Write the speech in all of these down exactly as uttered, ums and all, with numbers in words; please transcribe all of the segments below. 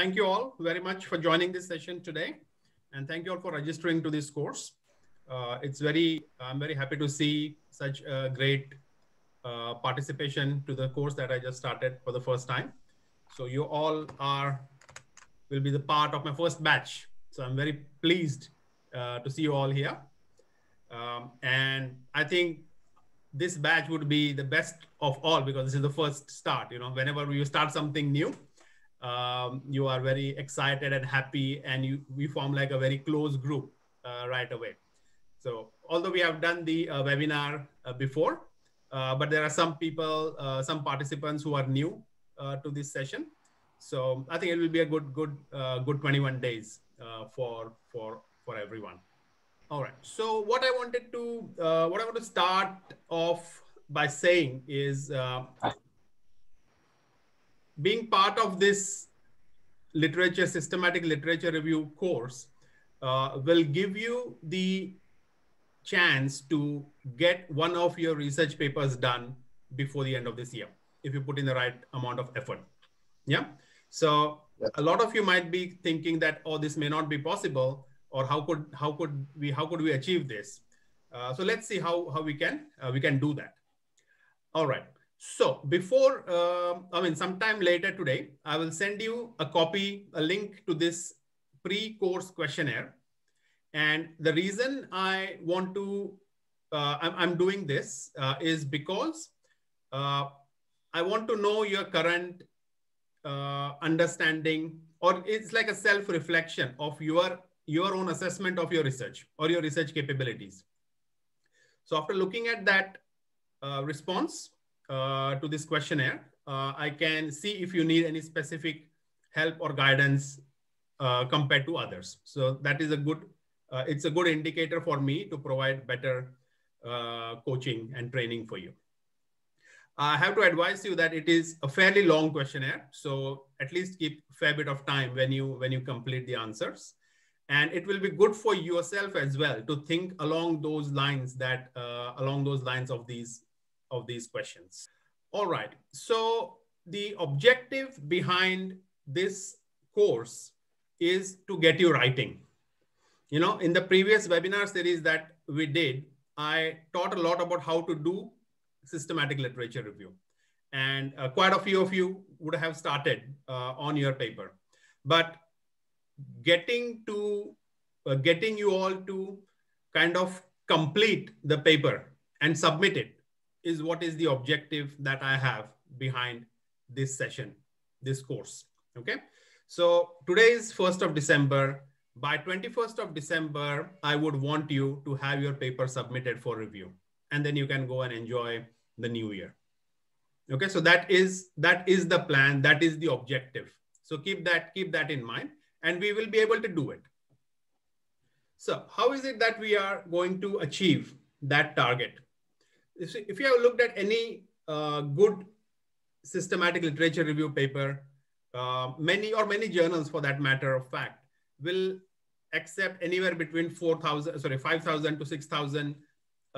Thank you all very much for joining this session today. And thank you all for registering to this course. Uh, it's very, I'm very happy to see such a great uh, participation to the course that I just started for the first time. So you all are, will be the part of my first batch. So I'm very pleased uh, to see you all here. Um, and I think this batch would be the best of all because this is the first start. You know, whenever you start something new, um, you are very excited and happy, and you, we form like a very close group uh, right away. So although we have done the uh, webinar uh, before, uh, but there are some people, uh, some participants who are new uh, to this session. So I think it will be a good, good, uh, good twenty-one days uh, for for for everyone. All right. So what I wanted to, uh, what I want to start off by saying is, uh, being part of this literature systematic literature review course uh, will give you the chance to get one of your research papers done before the end of this year, if you put in the right amount of effort. Yeah. So a lot of you might be thinking that, oh, this may not be possible, or how could how could we how could we achieve this? Uh, so let's see how how we can uh, we can do that. All right. So before, uh, I mean, sometime later today, I will send you a copy, a link to this pre-course questionnaire. And the reason I want to, uh, I'm, I'm doing this uh, is because uh, I want to know your current uh, understanding, or it's like a self-reflection of your, your own assessment of your research or your research capabilities. So after looking at that uh, response, Uh, to this questionnaire, uh, I can see if you need any specific help or guidance uh, compared to others. So that is a good, uh, it's a good indicator for me to provide better uh, coaching and training for you. I have to advise you that it is a fairly long questionnaire. So at least keep a fair bit of time when you, when you complete the answers. And it will be good for yourself as well to think along those lines that, uh, along those lines of these of these questions. All right, so the objective behind this course is to get you writing. You know, in the previous webinar series that we did, I taught a lot about how to do systematic literature review. And uh, quite a few of you would have started uh, on your paper. But getting to, uh, getting you all to kind of complete the paper and submit it is what is the objective that I have behind this session, this course, okay? So today is first of December. By twenty-first of December, I would want you to have your paper submitted for review, and then you can go and enjoy the new year. Okay, so that is, that is the plan, that is the objective. So keep that, keep that in mind, and we will be able to do it. So how is it that we are going to achieve that target? If you have looked at any uh, good systematic literature review paper, uh, many or many journals for that matter of fact, will accept anywhere between four thousand, sorry, five thousand to six thousand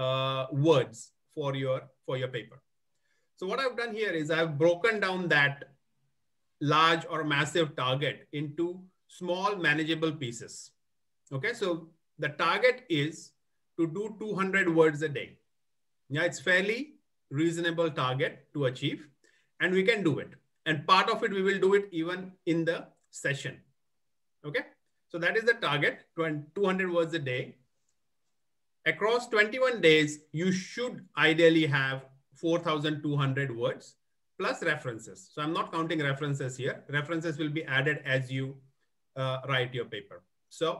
uh, words for your, for your paper. So what I've done here is I've broken down that large or massive target into small manageable pieces. Okay, so the target is to do two hundred words a day. Yeah, it's fairly reasonable target to achieve, and we can do it. And part of it, we will do it even in the session. Okay, so that is the target, two hundred words a day. Across twenty-one days, you should ideally have four thousand two hundred words plus references. So I'm not counting references here. References will be added as you uh, write your paper. So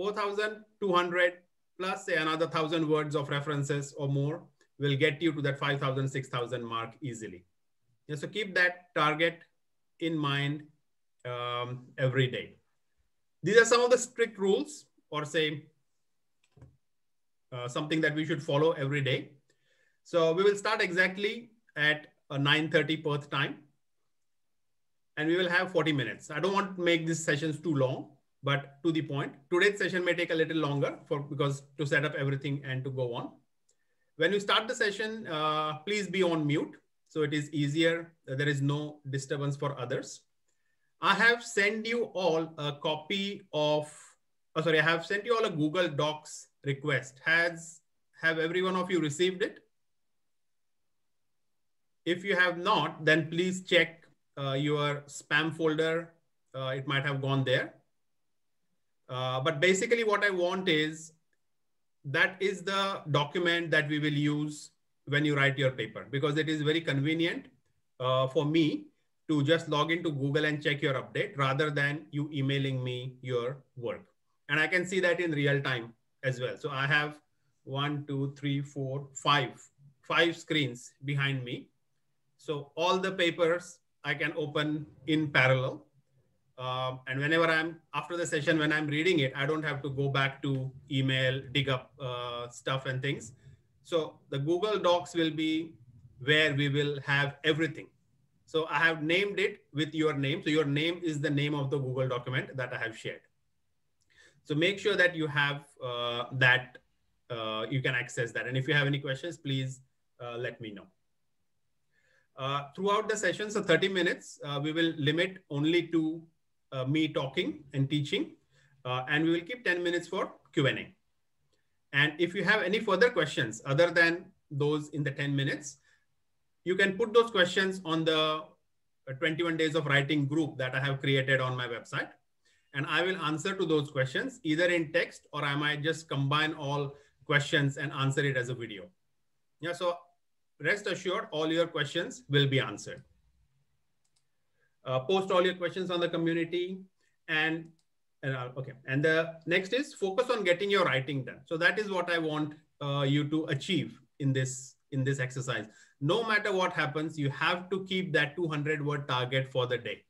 four thousand two hundred plus say another thousand words of references or more will get you to that five thousand, six thousand mark easily. Yeah, so keep that target in mind um, every day. These are some of the strict rules, or say uh, something that we should follow every day. So we will start exactly at uh, nine thirty Perth time, and we will have forty minutes. I don't want to make these sessions too long, but to the point, today's session may take a little longer for because to set up everything and to go on. When you start the session, uh, please be on mute. So it is easier. There is no disturbance for others. I have sent you all a copy of, oh, sorry, I have sent you all a Google Docs request. Has, have every one of you received it? If you have not, then please check uh, your spam folder. Uh, it might have gone there. Uh, but basically what I want is, that is the document that we will use when you write your paper, because it is very convenient uh, for me to just log into Google and check your update rather than you emailing me your work. And I can see that in real time as well. So I have one, two, three, four, five, five screens behind me. So all the papers I can open in parallel. Uh, and whenever I'm, after the session, when I'm reading it, I don't have to go back to email, dig up uh, stuff and things. So the Google Docs will be where we will have everything. So I have named it with your name. So your name is the name of the Google document that I have shared. So make sure that you have uh, that, uh, you can access that. And if you have any questions, please uh, let me know. Uh, throughout the session, so thirty minutes, uh, we will limit only to Uh, me talking and teaching, uh, and we will keep ten minutes for Q and A. And if you have any further questions other than those in the ten minutes, you can put those questions on the twenty-one days of writing group that I have created on my website. And I will answer to those questions either in text, or I might just combine all questions and answer it as a video. Yeah, so rest assured, all your questions will be answered. Uh, post all your questions on the community, and uh, okay. And the next is focus on getting your writing done. So that is what I want uh, you to achieve in this, in this exercise. No matter what happens, you have to keep that two hundred word target for the day.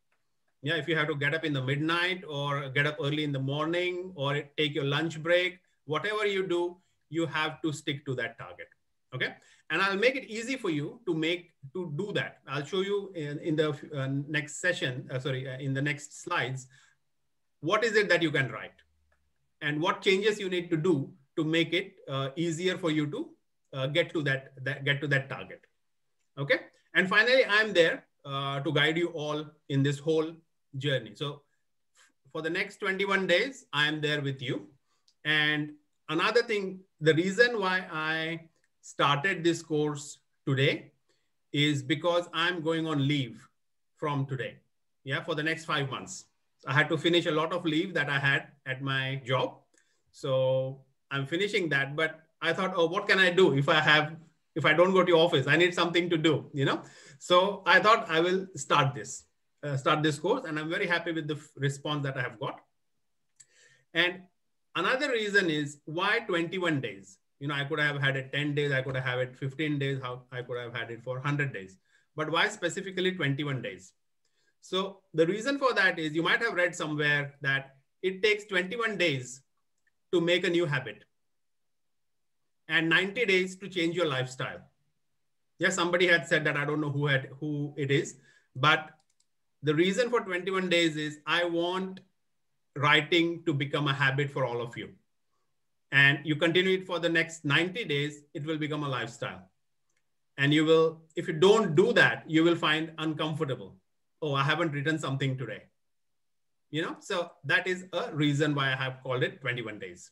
Yeah, if you have to get up in the midnight or get up early in the morning or take your lunch break, whatever you do, you have to stick to that target. Okay. And I'll make it easy for you to make, to do that. I'll show you in, in the uh, next session, uh, sorry, uh, in the next slides, what is it that you can write and what changes you need to do to make it uh, easier for you to uh, get to that, that, get to that target. Okay. And finally, I'm there uh, to guide you all in this whole journey. So for the next twenty-one days, I am there with you. And another thing, the reason why I started this course today is because I'm going on leave from today, yeah, for the next five months. I had to finish a lot of leave that I had at my job. So I'm finishing that, but I thought, oh, what can I do if I have, if I don't go to office, I need something to do, you know? So I thought I will start this, uh, start this course, and I'm very happy with the response that I have got. And another reason is why twenty-one days? You know, I could have had it ten days, I could have had it fifteen days, how I could have had it for one hundred days. But why specifically twenty-one days? So the reason for that is you might have read somewhere that it takes twenty-one days to make a new habit and ninety days to change your lifestyle. Yes, somebody had said that, I don't know who had, who it is, but the reason for twenty-one days is I want writing to become a habit for all of you. And you continue it for the next ninety days, it will become a lifestyle. And you will, if you don't do that, you will find uncomfortable. Oh, I haven't written something today. You know, so that is a reason why I have called it twenty-one days.